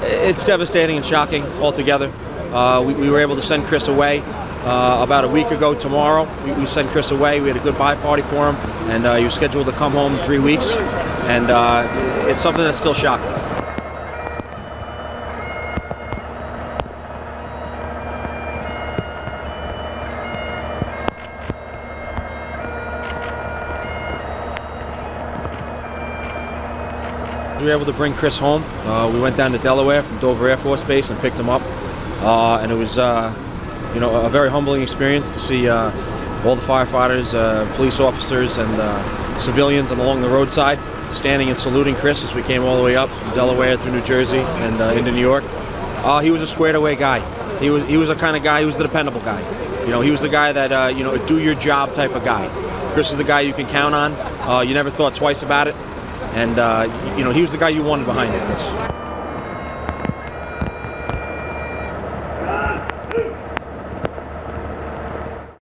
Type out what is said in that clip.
It's devastating and shocking altogether. We were able to send Chris away about a week ago tomorrow. We sent Chris away. We had a goodbye party for him, and he was scheduled to come home in 3 weeks. And it's something that's still shocking. We were able to bring Chris home. We went down to Delaware from Dover Air Force Base and picked him up, and it was, you know, a very humbling experience to see all the firefighters, police officers, and civilians along the roadside standing and saluting Chris as we came all the way up from Delaware through New Jersey and into New York. He was a squared-away guy. He was the kind of guy. He was the dependable guy. You know, he was the guy that you know, a do-your-job type of guy. Chris is the guy you can count on. You never thought twice about it. And, you know, he was the guy you wanted behind it, Chris.